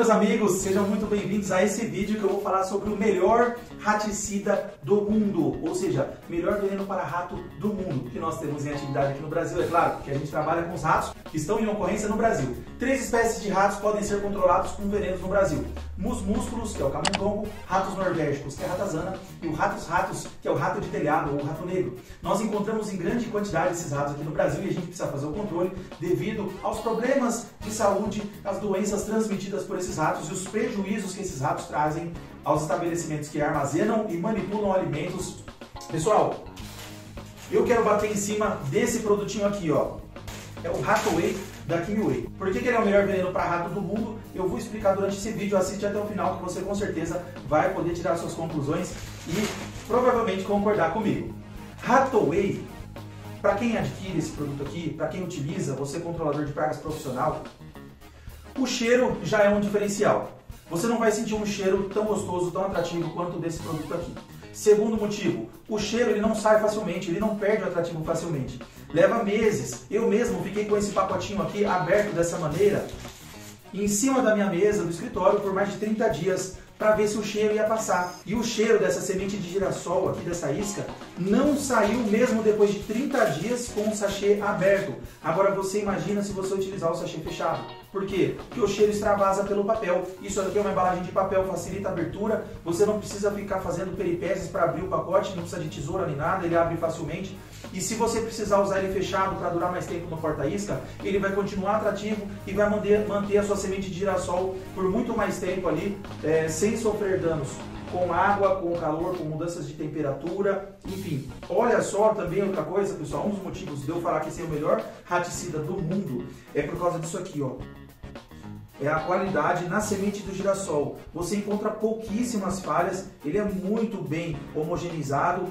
meus amigos, sejam muito bem-vindos a esse vídeo que eu vou falar sobre o melhor raticida do mundo, ou seja, melhor veneno para rato do mundo que nós temos em atividade aqui no Brasil, é claro, porque a gente trabalha com os ratos que estão em ocorrência no Brasil. 3 espécies de ratos podem ser controlados com venenos no Brasil: musmúsculos, que é o camundongo, ratos norvégicos, que é a ratazana, e o ratos-ratos, que é o rato de telhado ou o rato negro. Nós encontramos em grande quantidade esses ratos aqui no Brasil e a gente precisa fazer o controle devido aos problemas de saúde, às doenças transmitidas por esses ratos e os prejuízos que esses ratos trazem aos estabelecimentos que armazenam e manipulam alimentos. Pessoal, eu quero bater em cima desse produtinho aqui, ó. É o Ratoway da Quimiway. Por que ele é o melhor veneno para rato do mundo? Eu vou explicar durante esse vídeo, assiste até o final que você com certeza vai poder tirar suas conclusões e provavelmente concordar comigo. Ratoway, para quem adquire esse produto aqui, para quem utiliza, você controlador de pragas profissional, o cheiro já é um diferencial. Você não vai sentir um cheiro tão gostoso, tão atrativo quanto desse produto aqui. Segundo motivo, o cheiro ele não sai facilmente, ele não perde o atrativo facilmente. Leva meses. Eu mesmo fiquei com esse pacotinho aqui aberto dessa maneira, em cima da minha mesa, do escritório, por mais de 30 dias, para ver se o cheiro ia passar. E o cheiro dessa semente de girassol aqui, dessa isca, não saiu mesmo depois de 30 dias com o sachê aberto. Agora você imagina se você utilizar o sachê fechado. Por quê? Porque o cheiro extravasa pelo papel. Isso aqui é uma embalagem de papel, facilita a abertura. Você não precisa ficar fazendo peripécias para abrir o pacote, não precisa de tesoura nem nada, ele abre facilmente. E se você precisar usar ele fechado para durar mais tempo no porta-isca, ele vai continuar atrativo e vai manter a sua semente de girassol por muito mais tempo ali, sem sofrer danos com água, com calor, com mudanças de temperatura, enfim. Olha só também outra coisa, pessoal, um dos motivos de eu falar que esse é o melhor raticida do mundo é por causa disso aqui, ó. É a qualidade na semente do girassol. Você encontra pouquíssimas falhas, ele é muito bem homogeneizado.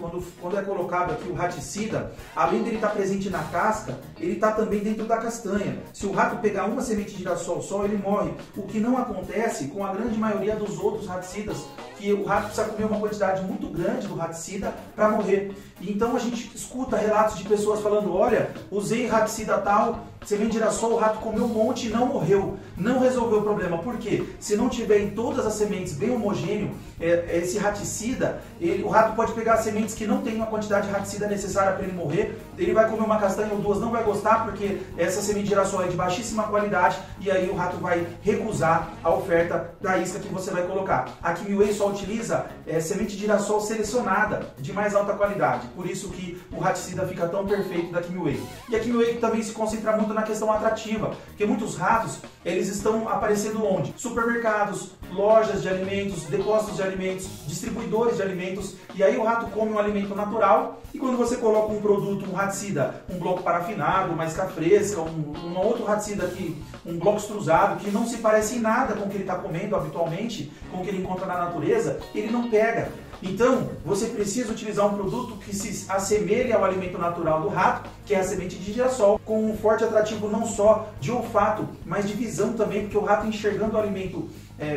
Quando é colocado aqui o raticida, além dele estar presente na casca, ele está também dentro da castanha. Se o rato pegar uma semente de girassol só, ele morre. O que não acontece com a grande maioria dos outros raticidas, que o rato precisa comer uma quantidade muito grande do raticida para morrer. Então a gente escuta relatos de pessoas falando: olha, usei raticida tal, semente de girassol, o rato comeu um monte e não morreu. Não resolveu o problema. Por quê? Se não tiver em todas as sementes bem homogêneo, esse raticida, o rato pode pegar sementes que não tem uma quantidade de raticida necessária para ele morrer. Ele vai comer uma castanha ou duas, não vai gostar, porque essa semente de girassol é de baixíssima qualidade e aí o rato vai recusar a oferta da isca que você vai colocar. A Quimiway só utiliza semente de girassol selecionada, de mais alta qualidade. Por isso que o raticida fica tão perfeito da Quimiway. E a Quimiway também se concentra muito na questão atrativa, porque muitos ratos eles estão aparecendo onde? Supermercados, lojas de alimentos, depósitos de alimentos, distribuidores de alimentos, e aí o rato come um alimento natural, e quando você coloca um produto, um raticida, um bloco parafinado, uma isca fresca, um outro raticida aqui, um bloco extrusado, que não se parece em nada com o que ele está comendo habitualmente, com o que ele encontra na natureza, ele não pega. Então, você precisa utilizar um produto que se assemelhe ao alimento natural do rato, que é a semente de girassol, com um forte atrativo não só de olfato, mas de visão também, porque o rato enxergando o alimento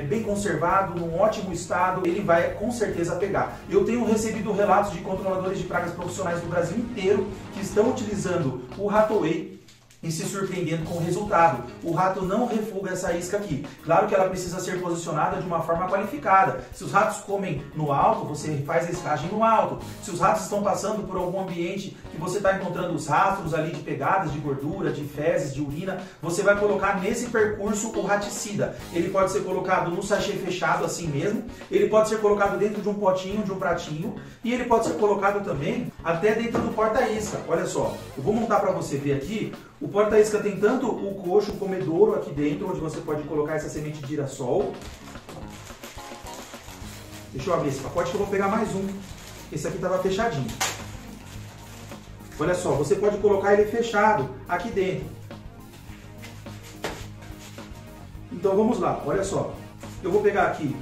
bem conservado, num ótimo estado, ele vai com certeza pegar. Eu tenho recebido relatos de controladores de pragas profissionais do Brasil inteiro que estão utilizando o Ratoway e se surpreendendo com o resultado. O rato não refuga essa isca aqui. Claro que ela precisa ser posicionada de uma forma qualificada. Se os ratos comem no alto, você faz a escagem no alto. Se os ratos estão passando por algum ambiente que você está encontrando os rastros ali de pegadas, de gordura, de fezes, de urina, você vai colocar nesse percurso o raticida. Ele pode ser colocado no sachê fechado assim mesmo, ele pode ser colocado dentro de um potinho, de um pratinho, e ele pode ser colocado também até dentro do porta-isca. Olha só, eu vou montar para você ver aqui. O porta-isca tem tanto o coxo, o comedouro aqui dentro, onde você pode colocar essa semente de girassol. Deixa eu abrir esse pacote que eu vou pegar mais um. Esse aqui estava fechadinho. Olha só, você pode colocar ele fechado aqui dentro. Então vamos lá, olha só. Eu vou pegar aqui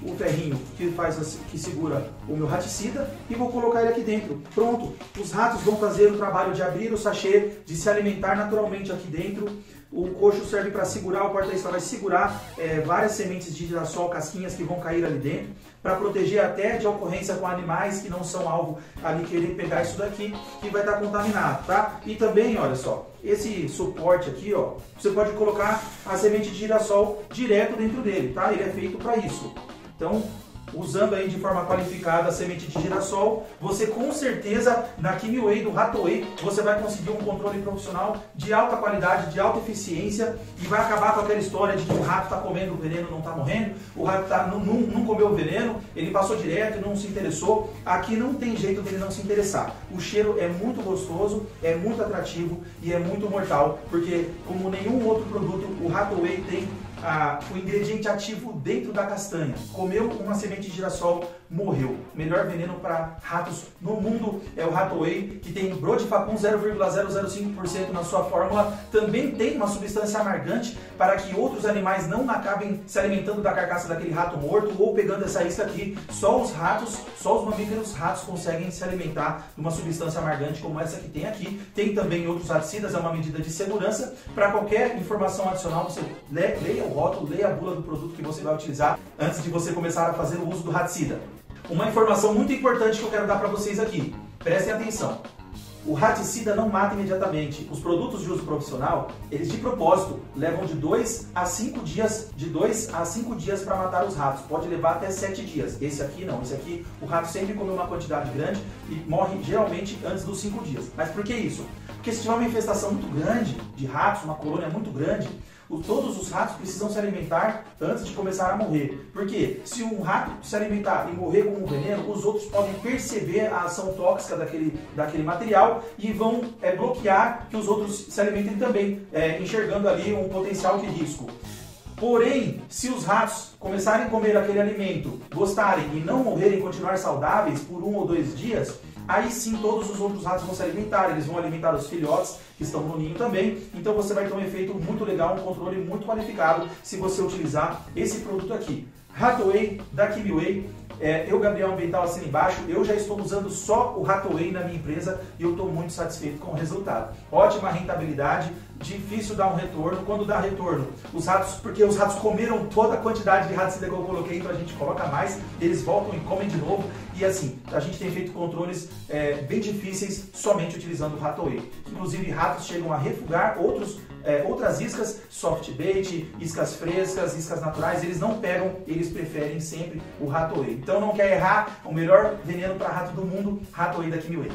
o ferrinho que segura o meu raticida e vou colocar ele aqui dentro. Pronto, os ratos vão fazer o trabalho de abrir o sachê, de se alimentar naturalmente aqui dentro. O coxo serve para segurar, o porta-isca vai segurar várias sementes de girassol, casquinhas que vão cair ali dentro. para proteger até de ocorrência com animais que não são alvo ali querer pegar isso daqui, que vai estar contaminado, tá? E também, olha só, esse suporte aqui, ó, você pode colocar a semente de girassol direto dentro dele, tá? Ele é feito para isso. Então, usando aí de forma qualificada a semente de girassol, você com certeza na Quimiway do Ratoway você vai conseguir um controle profissional de alta qualidade, de alta eficiência, e vai acabar com aquela história de que o rato está comendo o veneno, não está morrendo, o rato não comeu o veneno, ele passou direto, não se interessou. Aqui não tem jeito dele não se interessar. O cheiro é muito gostoso, é muito atrativo e é muito mortal, porque como nenhum outro produto, o Ratoway tem o ingrediente ativo dentro da castanha. Comeu uma semente de girassol, morreu. Melhor veneno para ratos no mundo é o Ratoway, que tem brodifacum 0,005% na sua fórmula. Também tem uma substância amargante para que outros animais não acabem se alimentando da carcaça daquele rato morto ou pegando essa isca aqui. Só os mamíferos ratos conseguem se alimentar de uma substância amargante como essa que tem aqui. Tem também outros raticidas, é uma medida de segurança. Para qualquer informação adicional, você leia o rótulo, leia a bula do produto que você vai utilizar antes de você começar a fazer o uso do raticida. Uma informação muito importante que eu quero dar para vocês aqui, prestem atenção. O raticida não mata imediatamente. Os produtos de uso profissional, eles de propósito levam de 2 a 5 dias para matar os ratos. Pode levar até 7 dias. Esse aqui não, esse aqui o rato sempre come uma quantidade grande e morre geralmente antes dos 5 dias. Mas por que isso? Porque se tiver uma infestação muito grande de ratos, uma colônia muito grande, todos os ratos precisam se alimentar antes de começar a morrer. Porque se um rato se alimentar e morrer com um veneno, os outros podem perceber a ação tóxica daquele material e vão bloquear que os outros se alimentem também, enxergando ali um potencial de risco. Porém, se os ratos começarem a comer aquele alimento, gostarem e não morrerem, continuar saudáveis por 1 ou 2 dias, aí sim todos os outros ratos vão se alimentar, eles vão alimentar os filhotes que estão no ninho também. Então você vai ter um efeito muito legal, um controle muito qualificado se você utilizar esse produto aqui. Ratoway da Quimiway. Eu, Gabriel Ambiental, assino embaixo. Eu já estou usando só o Ratoway na minha empresa e eu estou muito satisfeito com o resultado. Ótima rentabilidade, difícil dar um retorno. Quando dá retorno, porque os ratos comeram toda a quantidade de raticida que eu coloquei, então a gente coloca mais, eles voltam e comem de novo. E assim, a gente tem feito controles bem difíceis somente utilizando o Ratoway. Inclusive, ratos chegam a refugar outras iscas, soft bait, iscas frescas, iscas naturais, eles não pegam, eles preferem sempre o Ratoway. Então não quer errar, o melhor veneno para rato do mundo, Ratoway da Quimiway.